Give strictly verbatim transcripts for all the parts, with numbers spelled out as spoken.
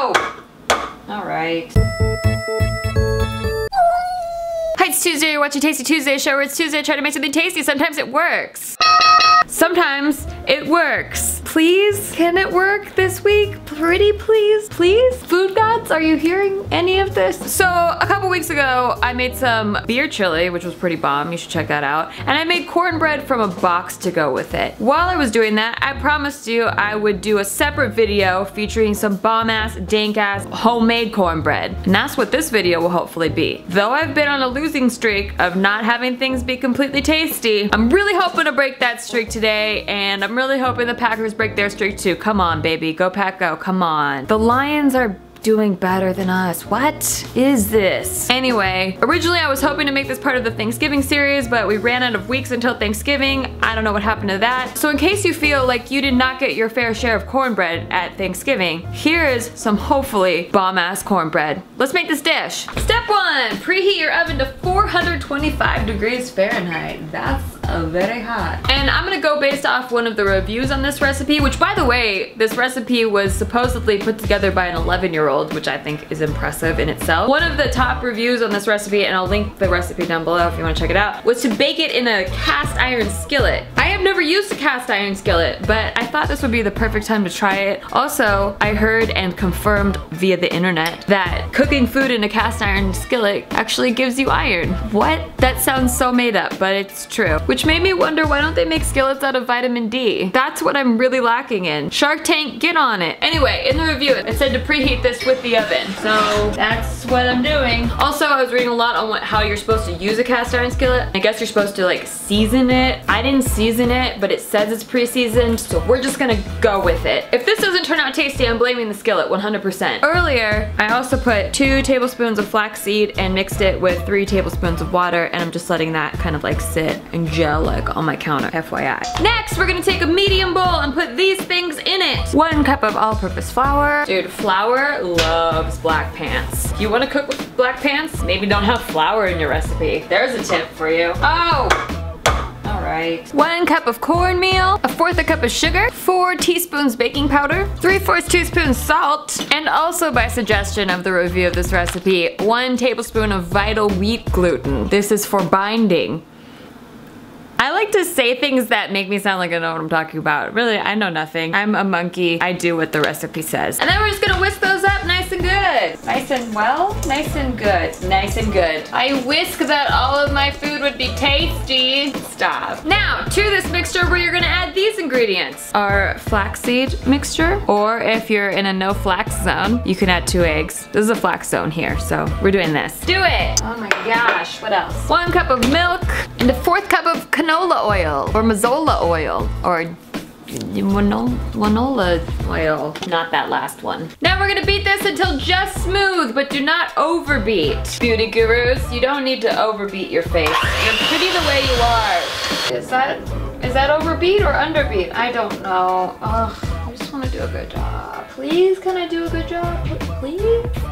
No! All right. Hi, it's Tuesday, you're watching Tasty Tuesday show where it's Tuesday, I try to make something tasty. Sometimes it works. Sometimes it works. Please, can it work this week? Pretty please, please? Food gods, are you hearing any of this? So a couple weeks ago, I made some beer chili, which was pretty bomb, you should check that out. And I made cornbread from a box to go with it. While I was doing that, I promised you I would do a separate video featuring some bomb ass, dank ass, homemade cornbread. And that's what this video will hopefully be. Though I've been on a losing streak of not having things be completely tasty, I'm really hoping to break that streak today, and I'm really hoping the Packers break their streak too. Come on, baby, go Pack Go, come on. The Lions are doing better than us. What is this? Anyway, originally I was hoping to make this part of the Thanksgiving series, but we ran out of weeks until Thanksgiving. I don't know what happened to that. So in case you feel like you did not get your fair share of cornbread at Thanksgiving, here is some hopefully bomb-ass cornbread. Let's make this dish. Step one, preheat your oven to four hundred twenty-five degrees Fahrenheit. That's very hot. And I'm gonna go based off one of the reviews on this recipe, which by the way, this recipe was supposedly put together by an eleven year old, which I think is impressive in itself. One of the top reviews on this recipe, and I'll link the recipe down below if you wanna check it out, was to bake it in a cast iron skillet. I have never used a cast iron skillet, but I thought this would be the perfect time to try it. Also, I heard and confirmed via the internet that cooking food in a cast iron skillet actually gives you iron. What? That sounds so made up, but it's true. Which Which made me wonder, why don't they make skillets out of vitamin D? That's what I'm really lacking in. Shark Tank, get on it. Anyway, in the review, it said to preheat this with the oven. So that's what I'm doing. Also, I was reading a lot on what, how you're supposed to use a cast iron skillet. I guess you're supposed to like season it. I didn't season it, but it says it's pre-seasoned, so we're just gonna go with it. If this doesn't turn out tasty, I'm blaming the skillet one hundred percent. Earlier, I also put two tablespoons of flaxseed and mixed it with three tablespoons of water, and I'm just letting that kind of like sit and gel like on my counter, F Y I. Next, we're gonna take a medium bowl and put these things in it. One cup of all-purpose flour. Dude, flour loves black pants. If you wanna cook with black pants, maybe don't have flour in your recipe. There's a tip for you. Oh! Right. One cup of cornmeal, a fourth a cup of sugar, four teaspoons baking powder, three-fourths teaspoon salt, and also by suggestion of the review of this recipe, one tablespoon of vital wheat gluten. This is for binding. I like to say things that make me sound like I know what I'm talking about. Really, I know nothing. I'm a monkey. I do what the recipe says. And then we're just gonna whisk those up nice and good. Nice and well, nice and good, nice and good. I whisk that all of my food would be tasty. Stop. Now, to this mixture, where you're gonna add these ingredients. Our flaxseed mixture, or if you're in a no flax zone, you can add two eggs. This is a flax zone here, so we're doing this. Do it. Oh my gosh, what else? One cup of milk and a fourth cup of canola Canola oil, or mazola oil, or Wanola oil. Not that last one. Now we're gonna beat this until just smooth, but do not overbeat. Beauty gurus, you don't need to overbeat your face. You're pretty the way you are. Is that, is that overbeat or underbeat? I don't know. Ugh, I just wanna do a good job. Please, can I do a good job? Please?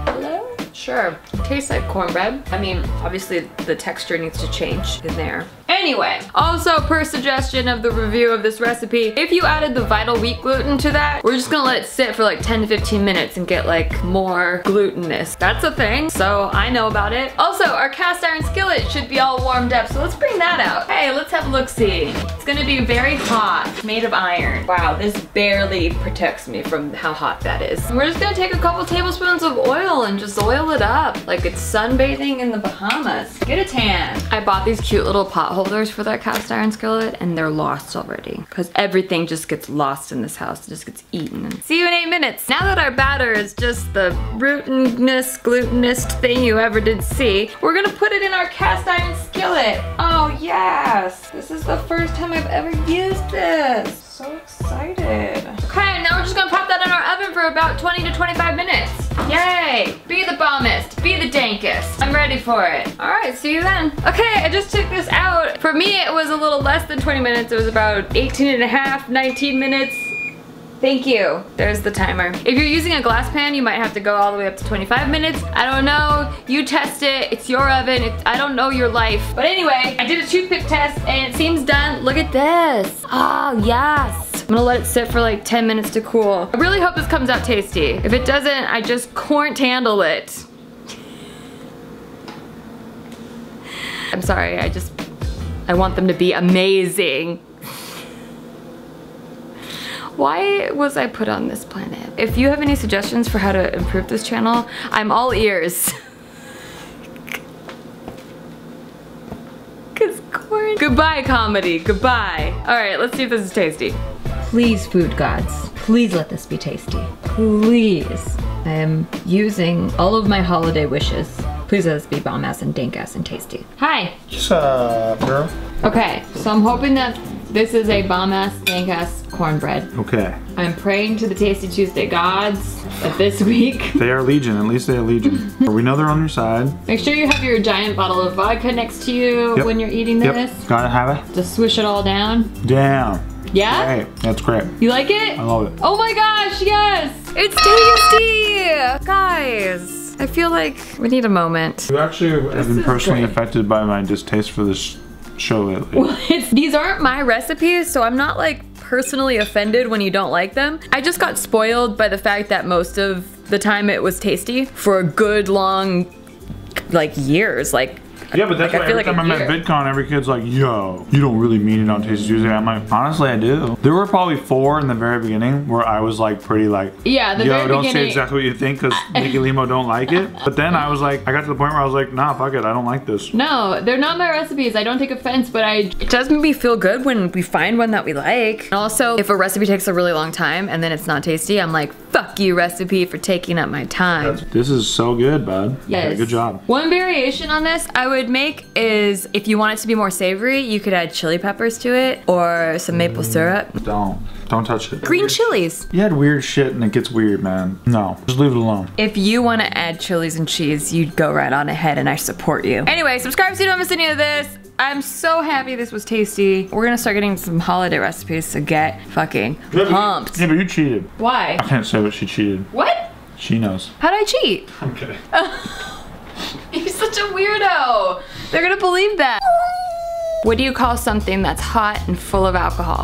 Hello? Sure, it tastes like cornbread. I mean, obviously the texture needs to change in there. Anyway, also per suggestion of the review of this recipe, if you added the vital wheat gluten to that, we're just gonna let it sit for like ten to fifteen minutes and get like more glutinous. That's a thing, so I know about it. Also, our cast iron skillet should be all warmed up, so let's bring that out. Hey, let's have a look-see. It's gonna be very hot, made of iron. Wow, this barely protects me from how hot that is. We're just gonna take a couple tablespoons of oil and just oil it up like it's sunbathing in the Bahamas. Get a tan. I bought these cute little pot holders for that cast iron skillet and they're lost already because everything just gets lost in this house. It just gets eaten. See you in eight minutes. Now that our batter is just the rootinest, glutinest thing you ever did see, we're gonna put it in our cast iron skillet. Oh yes. This is the first time I've ever used this. So excited. Okay, now we're just gonna pop that in our oven for about twenty to twenty-five minutes. Yay! Be the bombest. Be the dankest. I'm ready for it. All right, see you then. Okay, I just took this out. For me, it was a little less than twenty minutes. It was about eighteen and a half, nineteen minutes. Thank you. There's the timer. If you're using a glass pan, you might have to go all the way up to twenty-five minutes. I don't know. You test it. It's your oven. It's, I don't know your life. But anyway, I did a toothpick test and it seems done. Look at this. Oh, yes. I'm gonna let it sit for like ten minutes to cool. I really hope this comes out tasty. If it doesn't, I just can't handle it. I'm sorry, I just, I want them to be amazing. Why was I put on this planet? If you have any suggestions for how to improve this channel, I'm all ears. Cause corn. Goodbye comedy, goodbye. All right, let's see if this is tasty. Please, food gods, please let this be tasty, please. I am using all of my holiday wishes. Please let this be bomb ass and dank ass and tasty. Hi. What's up, girl? Okay, so I'm hoping that this is a bomb ass, dank ass cornbread. Okay. I'm praying to the Tasty Tuesday gods that this week. They are legion, at least they are legion. We know they're on your side. Make sure you have your giant bottle of vodka next to you yep. when you're eating this. Yep. Gotta have it. Just swish it all down. Damn. Yeah? Great. That's great. You like it? I love it. Oh my gosh, yes! It's tasty! Guys. I feel like we need a moment. You actually have been personally affected by my distaste for this show lately. Well, it's, these aren't my recipes, so I'm not like personally offended when you don't like them. I just got spoiled by the fact that most of the time it was tasty for a good long, like years, like yeah, but that's like, why every like time I'm at VidCon, every kid's like, yo, you don't really mean it on Tasty Tuesday. I'm like, honestly, I do. There were probably four in the very beginning where I was like, pretty like, yeah, the yo, very don't beginning, say exactly what you think because Nikki Limo don't like it. But then I was like, I got to the point where I was like, nah, fuck it, I don't like this. No, they're not my recipes. I don't take offense, but I... It does make me feel good when we find one that we like. And also, if a recipe takes a really long time and then it's not tasty, I'm like, fuck you, recipe, for taking up my time. That's, this is so good, bud. Yes. Yeah, good job. One variation on this, I would would make is if you want it to be more savory, you could add chili peppers to it or some maple mm, syrup. Don't. Don't touch it. Green chilies. You had weird shit and it gets weird, man. No, just leave it alone. If you want to add chilies and cheese, you'd go right on ahead and I support you. Anyway, subscribe so you don't miss any of this. I'm so happy this was tasty. We're gonna start getting some holiday recipes, so get fucking pumped. Yeah, but you cheated. Why? I can't say what she cheated. What? She knows. How'd I cheat? I'm kidding. You're such a weirdo. They're gonna believe that. What do you call something that's hot and full of alcohol?